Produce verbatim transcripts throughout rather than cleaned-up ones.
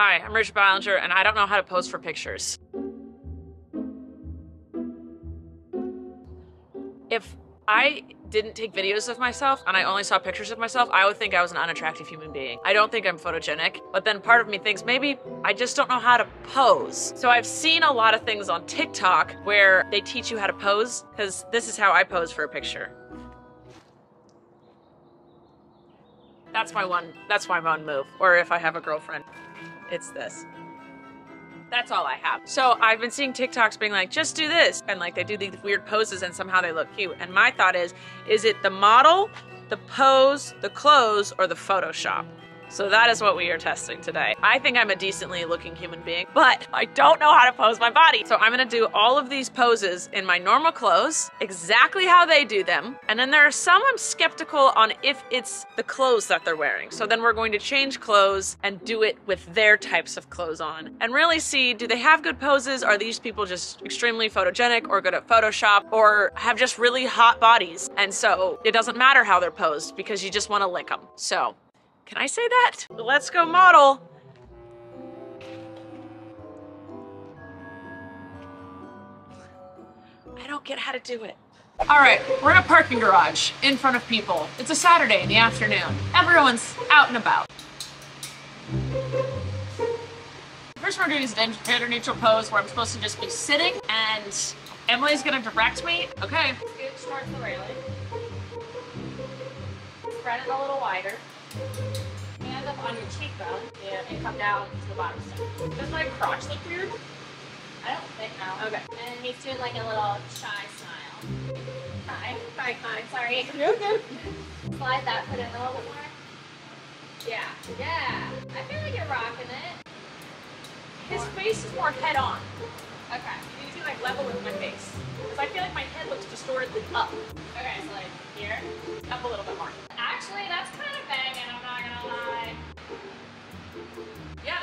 Hi, I'm Rachel Ballinger, and I don't know how to pose for pictures. If I didn't take videos of myself and I only saw pictures of myself, I would think I was an unattractive human being. I don't think I'm photogenic, but then part of me thinks maybe I just don't know how to pose. So I've seen a lot of things on TikTok where they teach you how to pose, because this is how I pose for a picture. That's my one, that's my one move. Or if I have a girlfriend, it's this. That's all I have. So I've been seeing TikToks being like, just do this. And like they do these weird poses and somehow they look cute. And my thought is, is it the model, the pose, the clothes, or the Photoshop? So that is what we are testing today. I think I'm a decently looking human being, but I don't know how to pose my body. So I'm gonna do all of these poses in my normal clothes, exactly how they do them. And then there are some I'm skeptical on if it's the clothes that they're wearing. So then we're going to change clothes and do it with their types of clothes on and really see, do they have good poses? Are these people just extremely photogenic or good at Photoshop or have just really hot bodies? And so it doesn't matter how they're posed because you just wanna lick them. So. Can I say that? Let's go model. I don't get how to do it. All right, we're in a parking garage in front of people. It's a Saturday in the afternoon. Everyone's out and about. First we're doing is an international pose where I'm supposed to just be sitting and Emily's gonna direct me. Okay. Scooch towards the railing. Spread it a little wider. Hands up on your cheekbone and come down to the bottom step. Does my crotch look weird? I don't think no. Okay. And he's doing like a little shy smile. Hi. Hi, Connor. Sorry. You're okay. Slide that foot in a little bit more. Yeah. Yeah. I feel like you're rocking it. His face is more head on. Okay. You need to be like level with my face. Because I feel like my head looks distortedly up. Okay, so like here, up a little bit more. Actually, that's kind of banging, I'm not gonna lie. Yeah,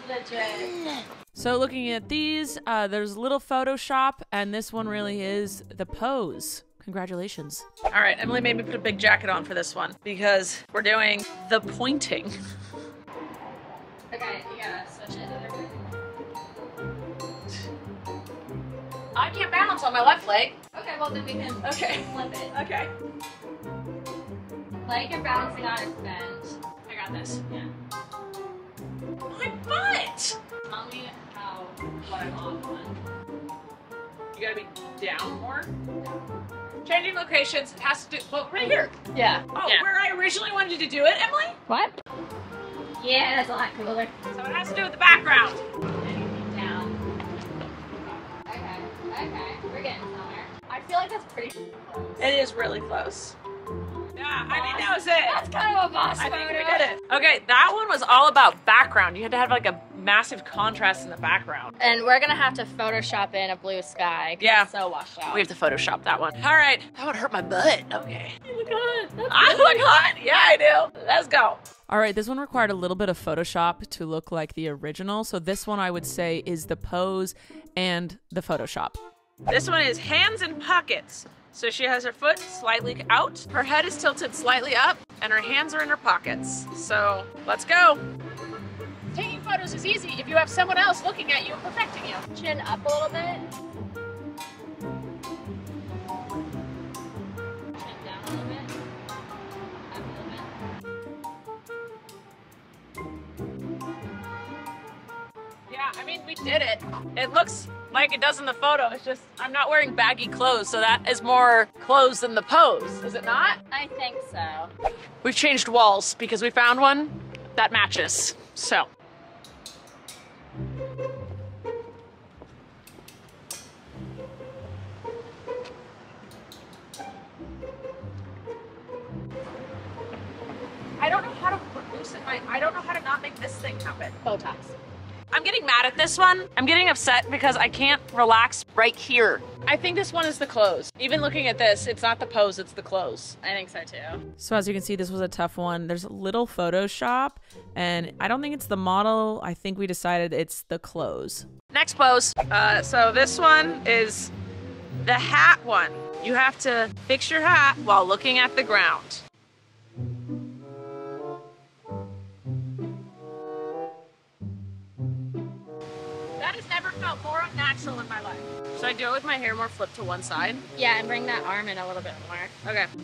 that's it. Legit. So looking at these, uh, there's a little Photoshop, and this one really is the pose. Congratulations. All right, Emily made me put a big jacket on for this one because we're doing the pointing. Okay, you gotta switch it. I can't balance on my left leg. Okay, well then we can okay. flip it. Okay. Leg you're balancing on is bent. I got this. Yeah. My butt! Tell me how what I'm on one. You gotta be down more? Changing locations has to do well right here. Yeah. Oh, yeah. Where I originally wanted you to do it, Emily? What? Yeah, that's a lot cooler. So it has to do with the background. Okay, we're getting somewhere. I feel like that's pretty close. It is really close. Yeah, boss. I think that was it. That's kind of a boss I photo. Think we did it. Okay, that one was all about background. You had to have like a massive contrast in the background. And we're gonna have to Photoshop in a blue sky. Yeah. It's so washed out. We have to Photoshop that one. All right, that would hurt my butt. Okay. You look hot. That's I good. Look hot. Yeah, I do. Let's go. All right, this one required a little bit of Photoshop to look like the original. So this one I would say is the pose and the Photoshop. This one is hands in pockets. So she has her foot slightly out, her head is tilted slightly up, and her hands are in her pockets. So let's go. Taking photos is easy if you have someone else looking at you and perfecting you. Chin up a little bit. Chin down a little bit. Up a little bit. Yeah, I mean, we did it. It looks like it does in the photo, it's just, I'm not wearing baggy clothes, so that is more clothes than the pose, is it not? I think so. We've changed walls because we found one that matches, so. I don't know how to loosen my, I don't know how to not make this thing happen. Botox. I'm getting mad at this one. I'm getting upset because I can't relax right here. I think this one is the clothes. Even looking at this, it's not the pose, it's the clothes. I think so too. So as you can see, this was a tough one. There's a little Photoshop and I don't think it's the model. I think we decided it's the clothes. Next pose. Uh, so this one is the hat one. You have to fix your hat while looking at the ground. felt more natural in my life. Should I do it with my hair more flipped to one side? Yeah, and bring that arm in a little bit more. Okay. I feel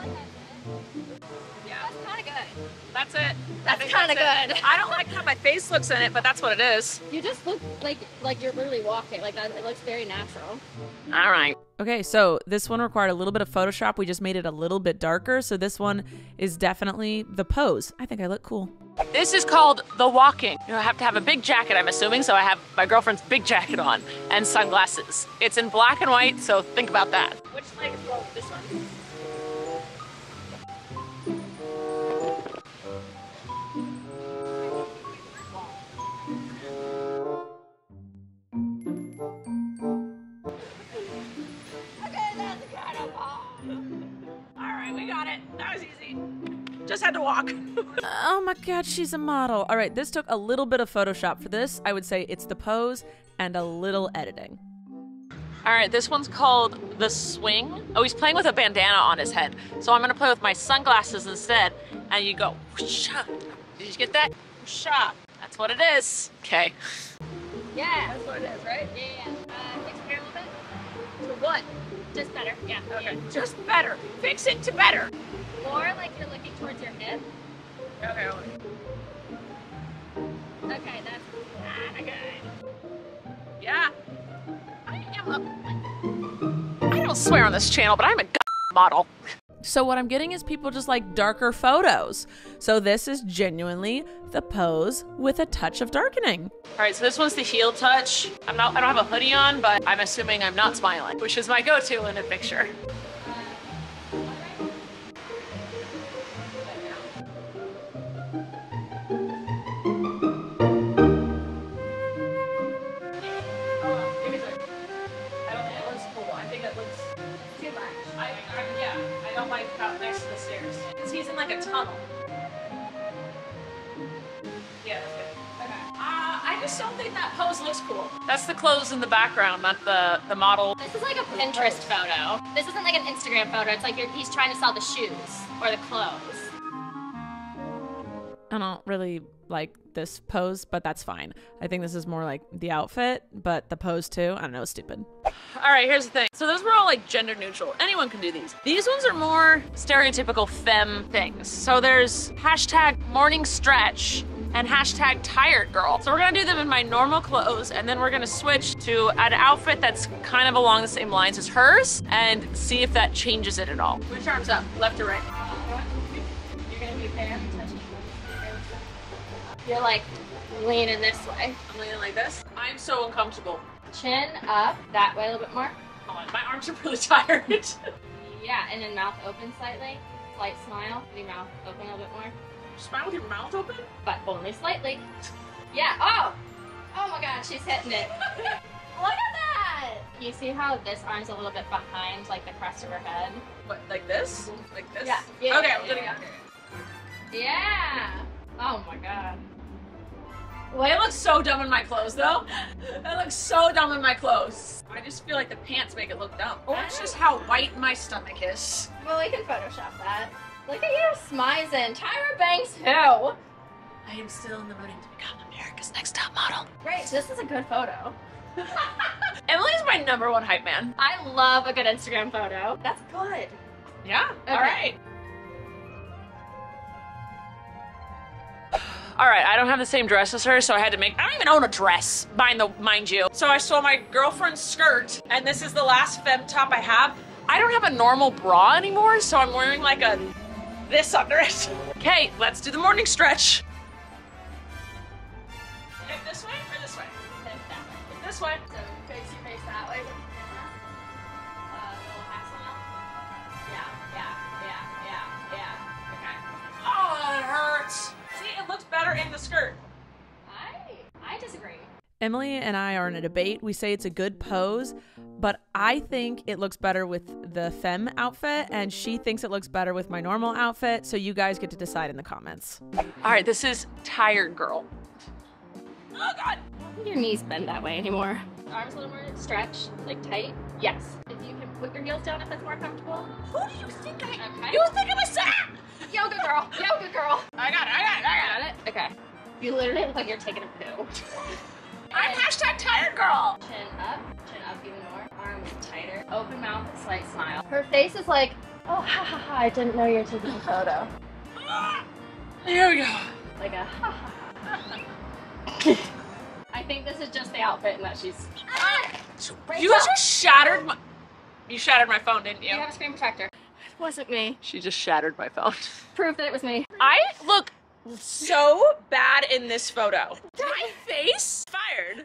like that's it. Yeah. That's kind of good. That's it. That's kind of good. It. I don't like how my face looks in it, but that's what it is. You just look like like you're literally walking. Like that, it looks very natural. All right. Okay, so this one required a little bit of Photoshop. We just made it a little bit darker. So this one is definitely the pose. I think I look cool. This is called the walking. You have to have a big jacket, I'm assuming. So I have my girlfriend's big jacket on and sunglasses. It's in black and white, so think about that. Which leg is well, this one? Okay, that's incredible. All right, we got it. That was easy. Just had to walk. Oh my God, she's a model. All right, this took a little bit of Photoshop for this. I would say it's the pose and a little editing. All right, this one's called the swing. Oh, he's playing with a bandana on his head. So I'm gonna play with my sunglasses instead. And you go, whoosh. Did you get that? Whoosh. That's what it is. Okay. Yeah, that's what it is, right? Yeah, yeah. Uh, experiment a little bit. To what? Just better, yeah. Okay, yeah. Just better. Fix it to better. More like you're looking towards your hip. Okay, I'll look. Okay, that's kinda good. Yeah. I am a... I don't swear on this channel, but I'm a model. So what I'm getting is people just like darker photos. So this is genuinely the pose with a touch of darkening. All right, so this one's the heel touch. I'm not, I don't have a hoodie on, but I'm assuming I'm not smiling, which is my go-to in a picture. Like a tunnel. Yeah, that's good. Okay. Uh, I just don't think that pose looks cool. That's the clothes in the background, not the, the model. This is like a Pinterest photo. This isn't like an Instagram photo. It's like you're, he's trying to sell the shoes or the clothes. I don't really like this pose, but that's fine. I think this is more like the outfit, but the pose too, I don't know, it's stupid. All right, here's the thing. So those were all like gender neutral. Anyone can do these. These ones are more stereotypical femme things. So there's hashtag morning stretch and hashtag tired girl. So we're gonna do them in my normal clothes and then we're gonna switch to an outfit that's kind of along the same lines as hers and see if that changes it at all. Which arm's up, left or right? You're gonna be there. You're like leaning this way. I'm leaning like this. I'm so uncomfortable. Chin up that way a little bit more. Hold on, my arms are really tired. Yeah, and then mouth open slightly. Slight smile. Your mouth open a little bit more. Smile with your mouth open? But only slightly. Yeah. Oh! Oh my God, she's hitting it. Look at that! You see how this arm's a little bit behind like the crest of her head? What, like this? Mm-hmm. Like this? Yeah. yeah okay, yeah, we're yeah. Gonna yeah. Oh my God. Well, it looks so dumb in my clothes, though. It looks so dumb in my clothes. I just feel like the pants make it look dumb. Or it's just how white my stomach is. Well, we can Photoshop that. Look at your smizing. Tyra Banks who? I am still in the running to become America's Next Top Model. Great, this is a good photo. Emily's my number one hype man. I love a good Instagram photo. That's good. Yeah, okay. All right. All right, I don't have the same dress as her, so I had to make, I don't even own a dress, mind, the, mind you. So I stole my girlfriend's skirt, and this is the last femme top I have. I don't have a normal bra anymore, so I'm wearing like a, this under it. Okay, let's do the morning stretch. Hip this way or this way? Hip that way. Hip this way. So face your face that way with the camera. Uh, little axolotl. Yeah, yeah, yeah, yeah, yeah. Okay. Oh, it hurts. It looks better in the skirt. I, I disagree. Emily and I are in a debate. We say it's a good pose, but I think it looks better with the femme outfit, and she thinks it looks better with my normal outfit, so you guys get to decide in the comments. All right, this is tired girl. Oh, God. I think your knees bend that way anymore. Arms a little more stretched, like tight. Yes. If you can put your heels down if that's more comfortable. Who do you think I am? Okay. You think I'm a sack? Yoga girl, yoga girl. I got it, I got it, I got it. Okay. You literally look like you're taking a poo. I'm hashtag tired girl. Chin up, chin up even more. Arms tighter. Open mouth, slight smile. Her face is like, oh, ha ha ha, I didn't know you were taking a photo. There we go. Like a ha ha ha. I think this is just the outfit and that she's... Rachel. You just shattered my... You shattered my phone, didn't you? You have a screen protector. It wasn't me. She just shattered my phone. Proof that it was me. I look so bad in this photo. My face fired.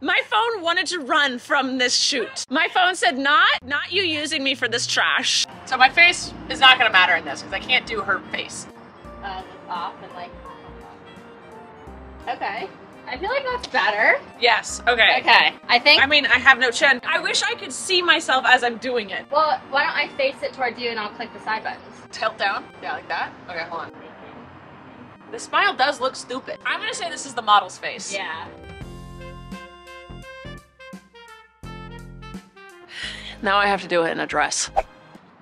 My phone wanted to run from this shoot. My phone said, not, not you using me for this trash. So my face is not gonna matter in this because I can't do her face. Uh, off and like, okay. I feel like that's better. Yes, okay. Okay, I think. I mean, I have no chin. I wish I could see myself as I'm doing it. Well, why don't I face it towards you and I'll click the side buttons. Tilt down? Yeah, like that? Okay, hold on. The smile does look stupid. I'm gonna say this is the model's face. Yeah. Now I have to do it in a dress.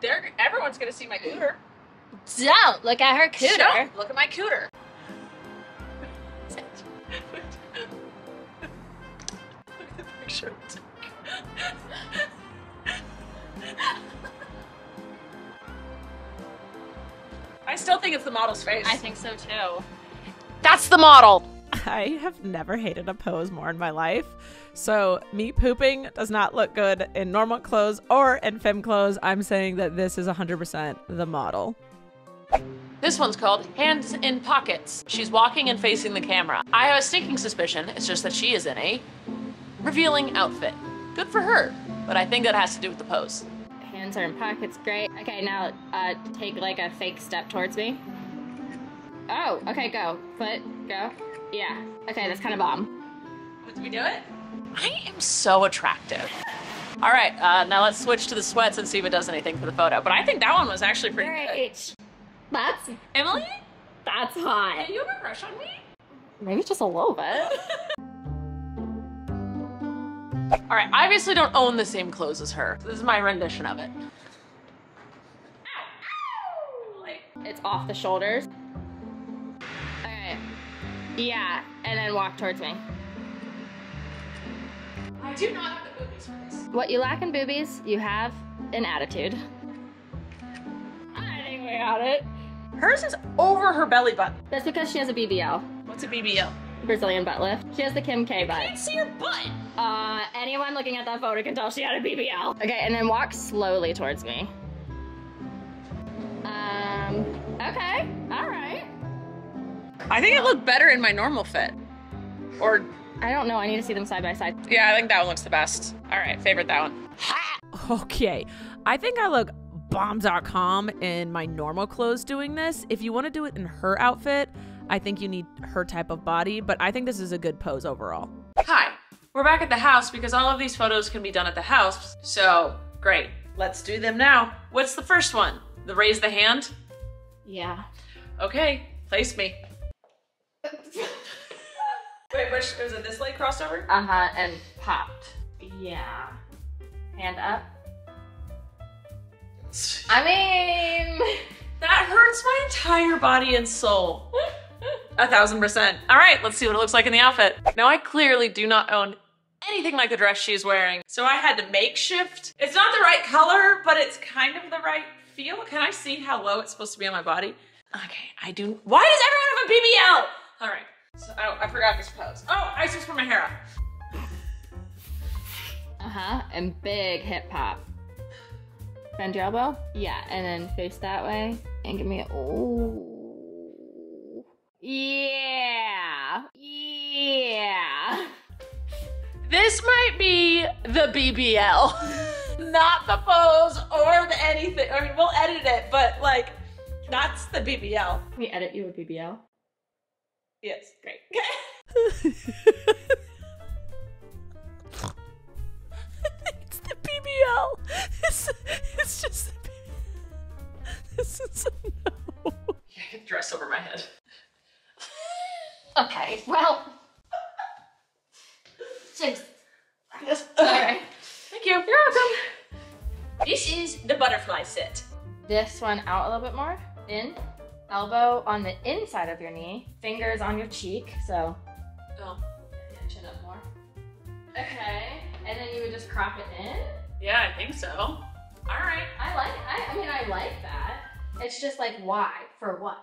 They're, everyone's gonna see my cooter. Don't look at her cooter. Don't look at my cooter. Shirt. I still think it's the model's face. I think so too. That's the model. I have never hated a pose more in my life. So me pooping does not look good in normal clothes or in femme clothes. I'm saying that this is one hundred percent the model. This one's called Hands in Pockets. She's walking and facing the camera. I have a sneaking suspicion. It's just that she is in a revealing outfit. Good for her, but I think that has to do with the pose. Hands are in pockets, great. Okay, now uh, take like a fake step towards me. Oh, okay, go. Foot, go. Yeah. Okay, that's kind of bomb. Did we do it? I am so attractive. All right, uh, now let's switch to the sweats and see if it does anything for the photo. But I think that one was actually pretty right. Good. That's... Emily? That's hot. Do you have a crush on me? Maybe just a little bit. All right, I obviously don't own the same clothes as her. This is my rendition of it. Ow, ow. It's off the shoulders. All right, yeah, and then walk towards me. I do not have the boobies for this. What you lack in boobies, you have an attitude. I think we got it. Hers is over her belly button. That's because she has a B B L. What's a B B L? Brazilian butt lift. She has the Kim K butt. I can't see her butt. Uh, anyone looking at that photo can tell she had a B B L. Okay, and then walk slowly towards me. Um, okay, all right. I think it looked better in my normal fit. Or... I don't know, I need to see them side by side. Yeah, I think that one looks the best. All right, favorite that one. Ha! Okay, I think I look bomb dot com in my normal clothes doing this. If you want to do it in her outfit, I think you need her type of body, but I think this is a good pose overall. Hi, we're back at the house because all of these photos can be done at the house. So great, let's do them now. What's the first one? The raise the hand? Yeah. Okay, place me. Wait, which, was it this leg crossover? Uh-huh, and popped. Yeah. Hand up. I mean, that hurts my entire body and soul. A thousand percent. All right, let's see what it looks like in the outfit. Now I clearly do not own anything like the dress she's wearing, so I had to makeshift. It's not the right color, but it's kind of the right feel. Can I see how low it's supposed to be on my body? Okay, I do. Why does everyone have a B B L? All right, so oh, I forgot this pose. Oh, I just put my hair up. Uh-huh, and big hip hop. Bend your elbow. Yeah, and then face that way and give me a, oh. Yeah, yeah. This might be the B B L, not the pose or the anything. I mean, we'll edit it, but like, that's the B B L. Can we edit you a B B L? Yes, great. It's the B B L. It's, it's just, this is a no. You can dress over my head. Okay, well, thanks. Yes. Okay. Thank you. You're welcome. This is the butterfly set. This one out a little bit more. In, elbow on the inside of your knee, fingers on your cheek. So, oh, chin up more. Okay, and then you would just crop it in? Yeah, I think so. All right. I like I, I mean, I like that. It's just like, why? For what?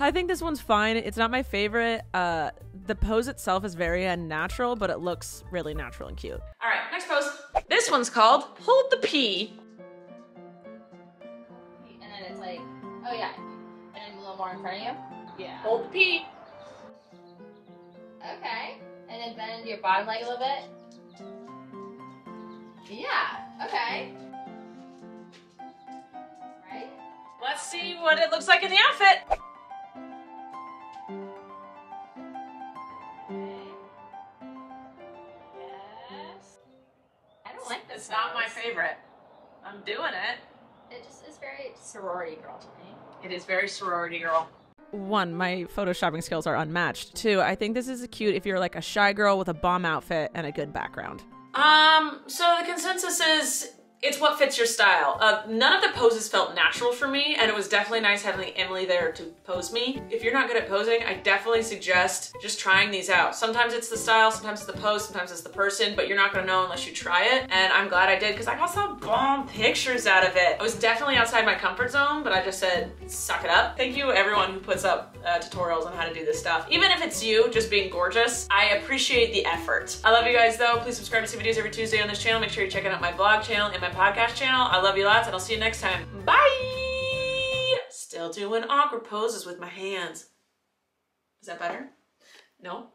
I think this one's fine. It's not my favorite. Uh, the pose itself is very unnatural, but it looks really natural and cute. All right, next pose. This one's called Hold the P. And then it's like, oh yeah. And then a little more in front of you. Yeah. Hold the P. Okay. And then bend your bottom leg a little bit. Yeah, okay. Right? Let's see what it looks like in the outfit. Yes. I don't like this. It's not my favorite. I'm doing it. It just is very sorority girl to me. It is very sorority girl. One, my photoshopping skills are unmatched. Two, I think this is cute if you're like a shy girl with a bomb outfit and a good background. Um, so the consensus is it's what fits your style. Uh, none of the poses felt natural for me, and it was definitely nice having Emily there to pose me. If you're not good at posing, I definitely suggest just trying these out. Sometimes it's the style, sometimes it's the pose, sometimes it's the person, but you're not gonna know unless you try it. And I'm glad I did, because I got some bomb pictures out of it. I was definitely outside my comfort zone, but I just said, suck it up. Thank you everyone who puts up uh, tutorials on how to do this stuff. Even if it's you just being gorgeous, I appreciate the effort. I love you guys though. Please subscribe to see videos every Tuesday on this channel. Make sure you're checking out my vlog channel and my podcast channel. I love you lots, and I'll see you next time. Bye! Still doing awkward poses with my hands. Is that better? No?